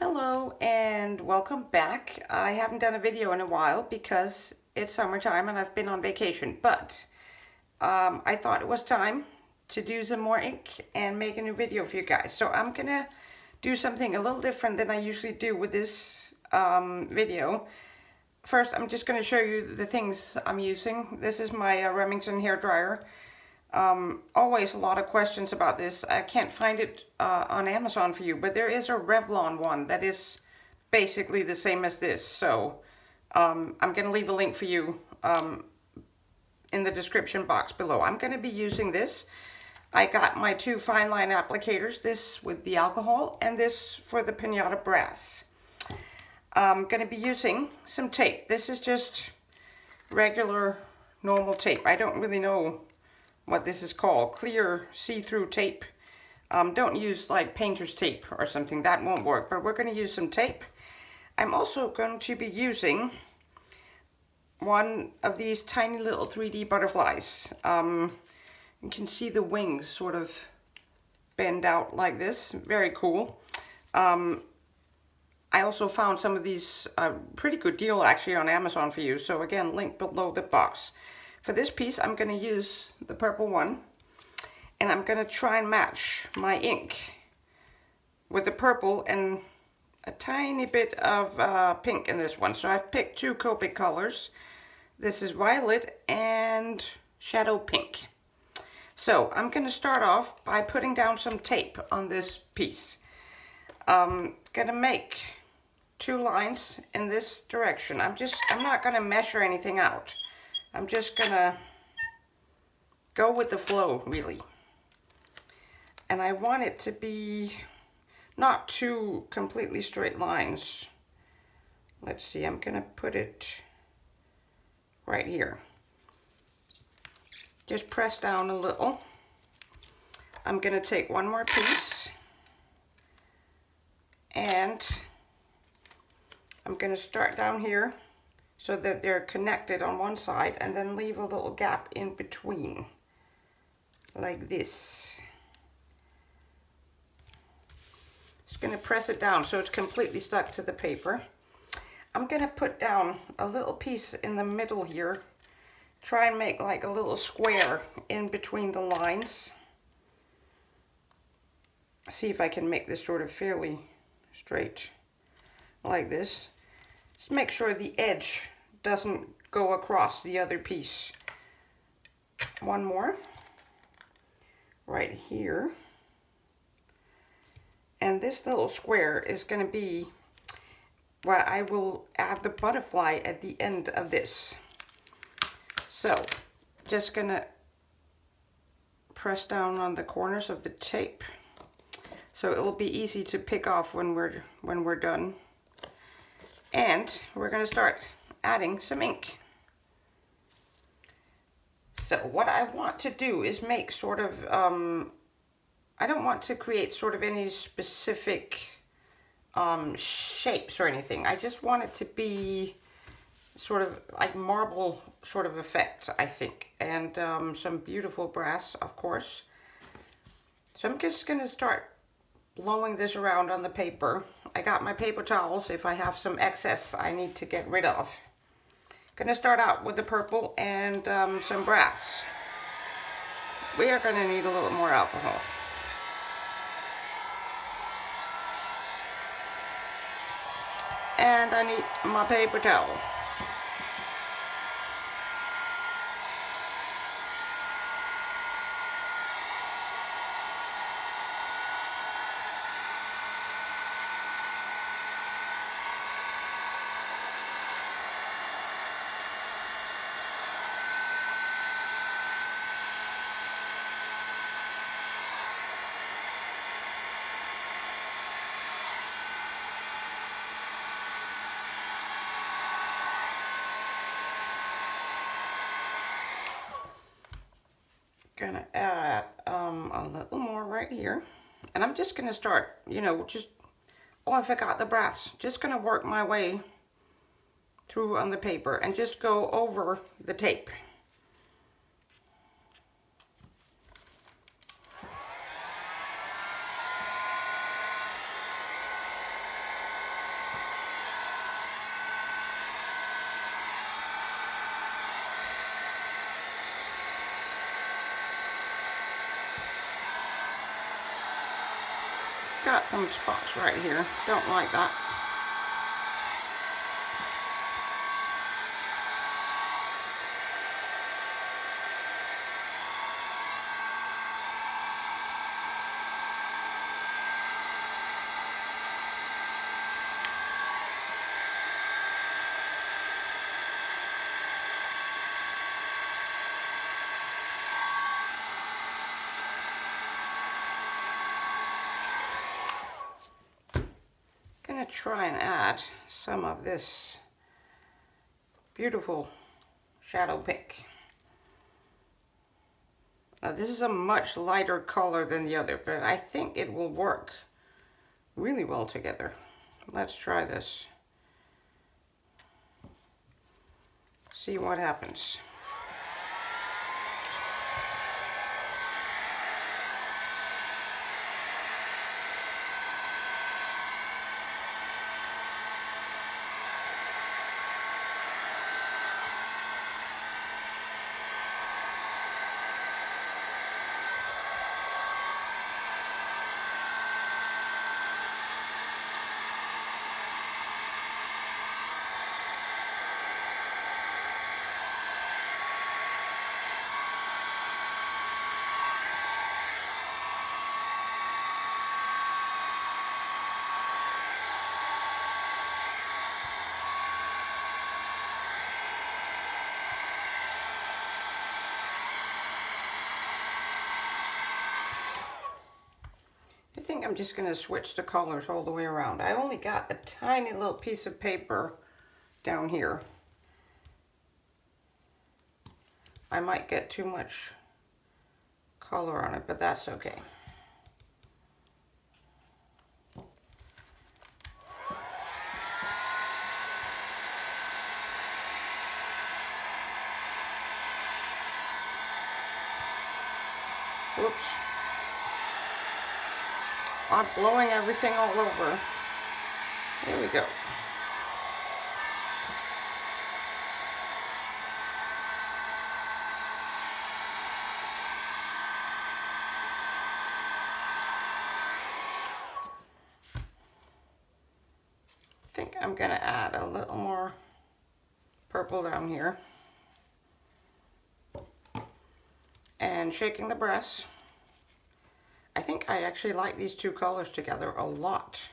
Hello and welcome back. I haven't done a video in a while because it's summertime and I've been on vacation, but I thought it was time to do some more ink and make a new video for you guys. So I'm gonna do something a little different than I usually do with this video. First, I'm just gonna show you the things I'm using. This is my Remington hairdryer. Always a lot of questions about this. I can't find it on Amazon for you, but there is a Revlon one that is basically the same as this, so I'm gonna leave a link for you in the description box below. I'm gonna be using this. I got my two fine line applicators, this with the alcohol and this for the pinata brass. I'm gonna be using some tape. This is just regular normal tape. I don't really know what this is called, clear see-through tape. Don't use like painter's tape or something, that won't work, but we're gonna use some tape. I'm also going to be using one of these tiny little 3D butterflies. You can see the wings sort of bend out like this, very cool. I also found some of these, pretty good deal actually on Amazon for you, so again, link below the box. For this piece, I'm going to use the purple one, and I'm going to try and match my ink with the purple and a tiny bit of pink in this one. So I've picked two Copic colors. This is violet and shadow pink. So I'm going to start off by putting down some tape on this piece. I'm going to make two lines in this direction. I'm not going to measure anything out. I'm just gonna go with the flow, really. And I want it to be not two completely straight lines. Let's see, I'm gonna put it right here. Just press down a little. I'm gonna take one more piece and I'm gonna start down here so that they're connected on one side and then leave a little gap in between, like this. Just gonna press it down so it's completely stuck to the paper. I'm gonna put down a little piece in the middle here, try and make like a little square in between the lines. See if I can make this sort of fairly straight, like this. Just make sure the edge doesn't go across the other piece. One more, right here. And this little square is gonna be where I will add the butterfly at the end of this. So, just gonna press down on the corners of the tape, so it'll be easy to pick off when we're done. And we're going to start adding some ink. So what I want to do is make sort of, I don't want to create sort of any specific shapes or anything. I just want it to be sort of like marble sort of effect, I think. And some beautiful brass, of course. So I'm just going to start blowing this around on the paper. I got my paper towels. If I have some excess I need to get rid of. Gonna start out with the purple and some brass. We are gonna need a little more alcohol. And I need my paper towel. Gonna add a little more right here, and I'm just gonna start, you know, just, oh, I forgot the brass. Just gonna work my way through on the paper and just go over the tape. got some spots right here. Don't like that. Try and add some of this beautiful shadow pink. Now this is a much lighter color than the other, but I think it will work really well together. Let's try this. See what happens. I think I'm just going to switch the colors all the way around. I only got a tiny little piece of paper down here. I might get too much color on it, but that's okay. Oops. I'm blowing everything all over. There we go. I think I'm gonna add a little more purple down here. And shaking the brush. I think I actually like these two colors together a lot.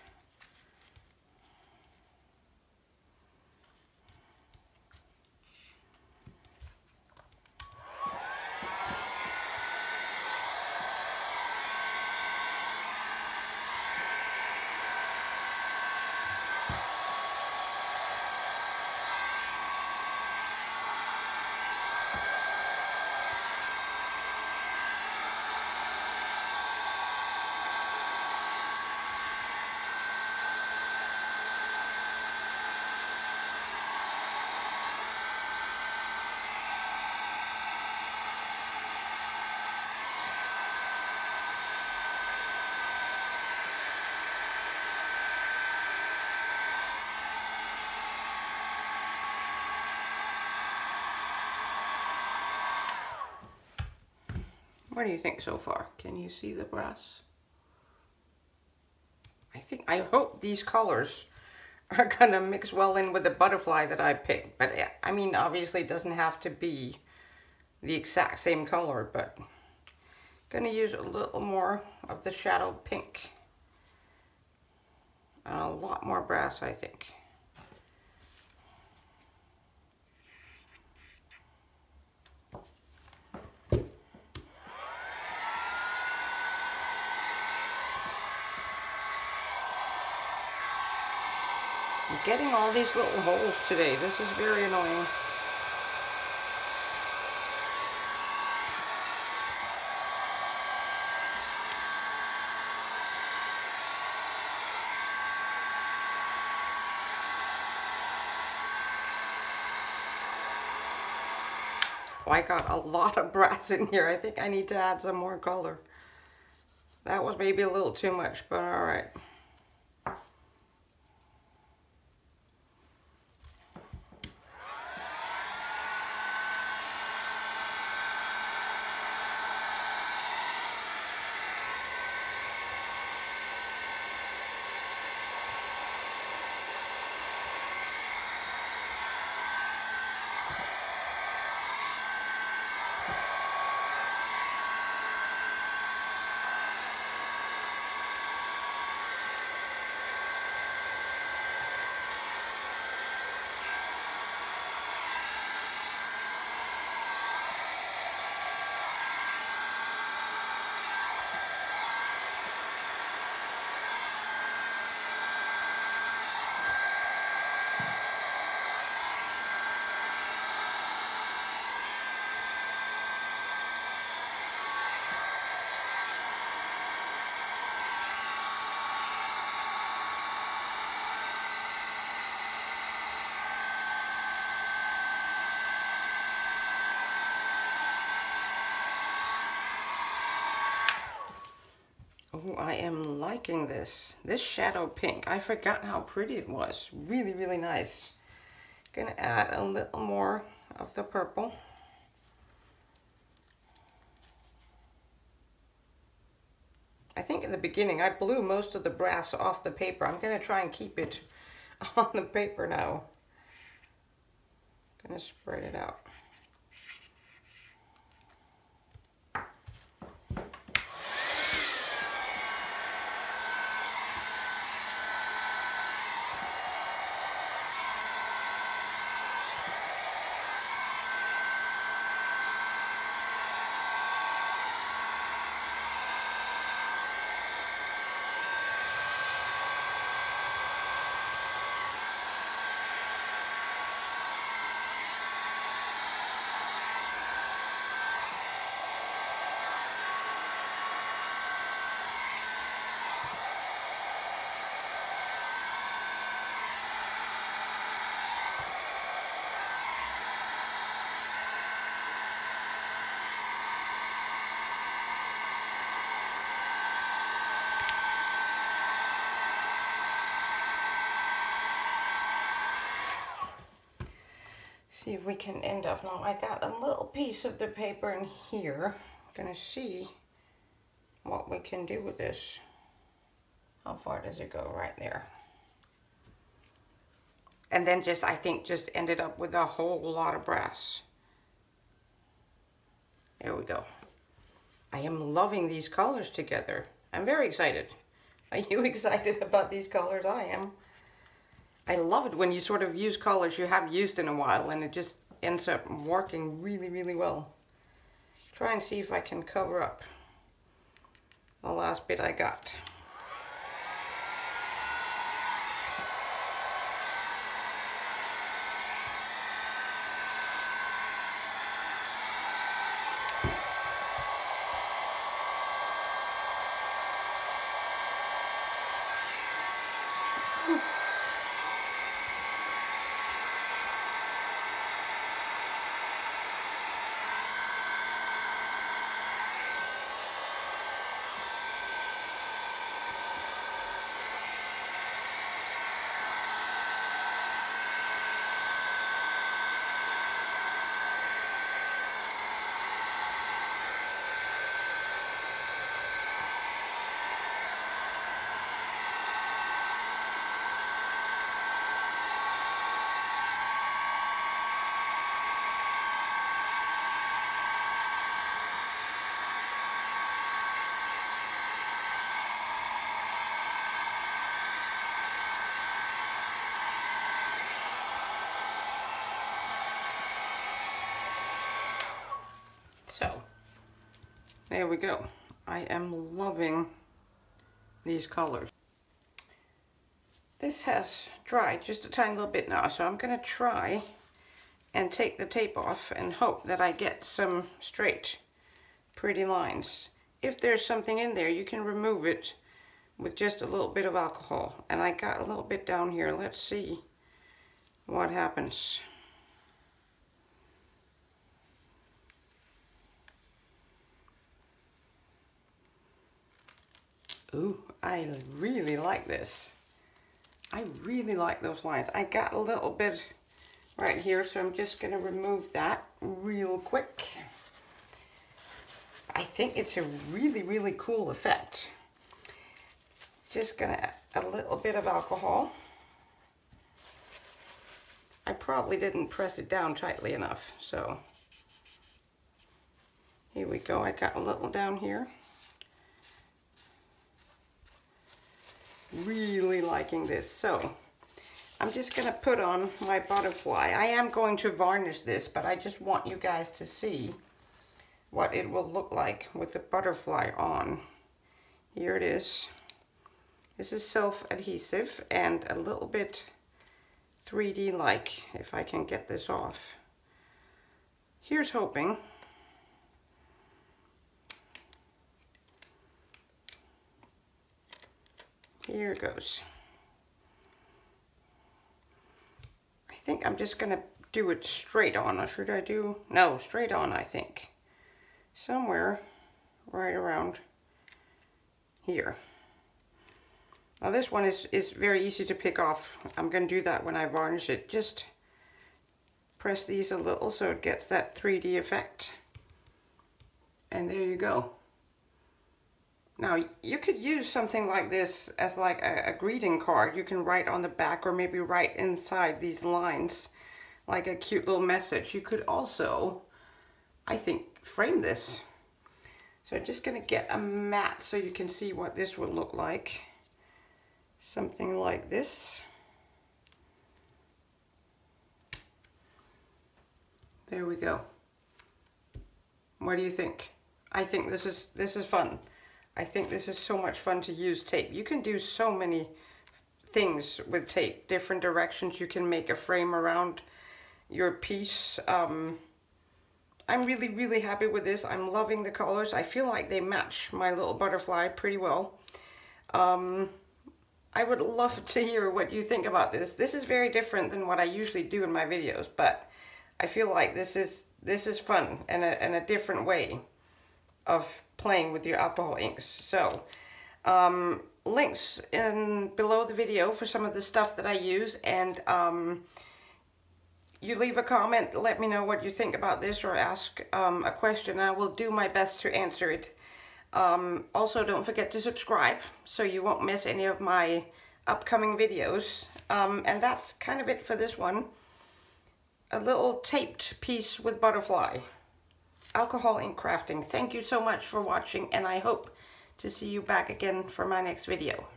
What do you think so far? Can you see the brass? I hope these colors are gonna mix well in with the butterfly that I picked. But I mean, obviously it doesn't have to be the exact same color, but I'm gonna use a little more of the shadow pink. And a lot more brass, I think. Getting all these little holes today. This is very annoying. Oh, I got a lot of brass in here. I think I need to add some more color. That was maybe a little too much, but all right. Oh, I am liking this. This shadow pink. I forgot how pretty it was. Really, really nice. Gonna add a little more of the purple. I think in the beginning I blew most of the brass off the paper. I'm gonna try and keep it on the paper now. Gonna spread it out. See if we can end up. Now I got a little piece of the paper in here. I'm gonna see what we can do with this. How far does it go? Right there. And then just, I think, just ended up with a whole lot of brass. There we go. I am loving these colors together. I'm very excited. Are you excited about these colors? I am. I love it when you sort of use colors you haven't used in a while and it just ends up working really, really well. Try and see if I can cover up the last bit I got. So, there we go. I am loving these colors. This has dried just a tiny little bit now, so I'm gonna try and take the tape off and hope that I get some straight, pretty lines. If there's something in there, you can remove it with just a little bit of alcohol. And I got a little bit down here. Let's see what happens. Ooh, I really like this. I really like those lines. I got a little bit right here, so I'm just gonna remove that real quick. I think it's a really, really cool effect. Just gonna add a little bit of alcohol. I probably didn't press it down tightly enough, so here we go. I got a little down here. Really liking this, so I'm just gonna put on my butterfly. I am going to varnish this, but I just want you guys to see what it will look like with the butterfly on. Here it is. This is self-adhesive and a little bit 3D like, if I can get this off. Here's hoping. Here it goes. I think I'm just gonna do it straight on, or should I do? No, straight on, I think. Somewhere right around here. Now this one is very easy to pick off. I'm going to do that when I varnish it. Just press these a little so it gets that 3D effect. And there you go. Now you could use something like this as like a greeting card. You can write on the back or maybe write inside these lines like a cute little message. You could also, I think, frame this. So I'm just going to get a mat so you can see what this would look like. Something like this. There we go. What do you think? I think this is fun. I think this is so much fun to use tape. You can do so many things with tape, different directions. You can make a frame around your piece. I'm really, really happy with this. I'm loving the colors. I feel like they match my little butterfly pretty well. I would love to hear what you think about this. This is very different than what I usually do in my videos, but I feel like this is fun and a different way of playing with your alcohol inks. So links in below the video for some of the stuff that I use, and you leave a comment, let me know what you think about this, or ask a question. I will do my best to answer it. Also, don't forget to subscribe so you won't miss any of my upcoming videos. And that's kind of it for this one. A little taped piece with butterfly. Alcohol ink crafting. Thank you so much for watching, and I hope to see you back again for my next video.